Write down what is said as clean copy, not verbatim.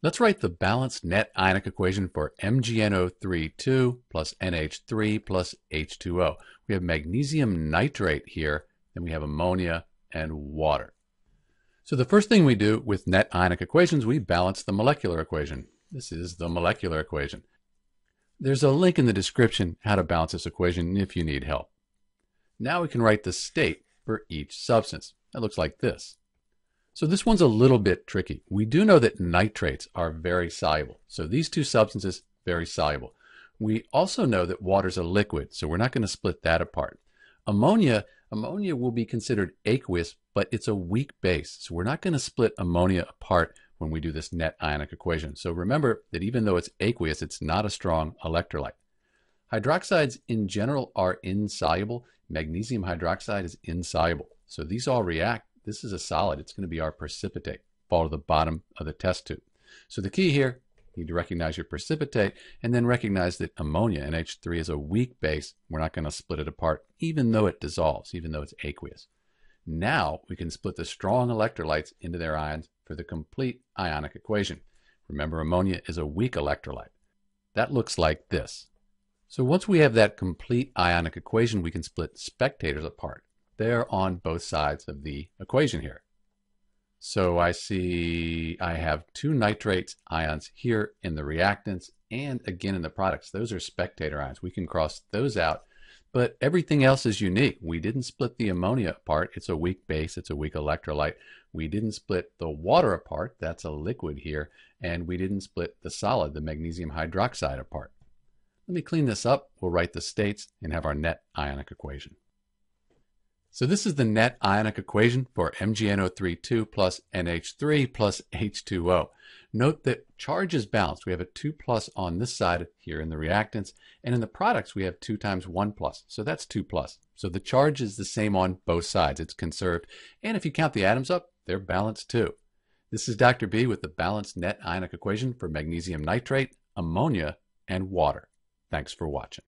Let's write the balanced net ionic equation for Mg(NO3)2 plus NH3 plus H2O. We have magnesium nitrate here, and we have ammonia and water. So the first thing we do with net ionic equations, we balance the molecular equation. This is the molecular equation. There's a link in the description how to balance this equation if you need help. Now we can write the state for each substance. That looks like this. So this one's a little bit tricky. We do know that nitrates are very soluble. So these two substances, very soluble. We also know that water's a liquid, so we're not going to split that apart. Ammonia will be considered aqueous, but it's a weak base. So we're not going to split ammonia apart when we do this net ionic equation. So remember that even though it's aqueous, it's not a strong electrolyte. Hydroxides in general are insoluble. Magnesium hydroxide is insoluble. So these all react. This is a solid. It's going to be our precipitate. Fall to the bottom of the test tube. So the key here, you need to recognize your precipitate and then recognize that ammonia, NH3, is a weak base. We're not going to split it apart, even though it dissolves, even though it's aqueous. Now we can split the strong electrolytes into their ions for the complete ionic equation. Remember, ammonia is a weak electrolyte. That looks like this. So once we have that complete ionic equation, we can split spectators apart. They're on both sides of the equation here. So I see I have two nitrates ions here in the reactants and again in the products. Those are spectator ions. We can cross those out, but everything else is unique. We didn't split the ammonia apart. It's a weak base. It's a weak electrolyte. We didn't split the water apart. That's a liquid here. And we didn't split the solid, the magnesium hydroxide, apart. Let me clean this up. We'll write the states and have our net ionic equation. So this is the net ionic equation for Mg(NO3)2 plus NH3 plus H2O. Note that charge is balanced. We have a 2 plus on this side here in the reactants, and in the products we have 2 times 1 plus, so that's 2 plus. So the charge is the same on both sides. It's conserved, and if you count the atoms up, they're balanced too. This is Dr. B with the balanced net ionic equation for magnesium nitrate, ammonia, and water. Thanks for watching.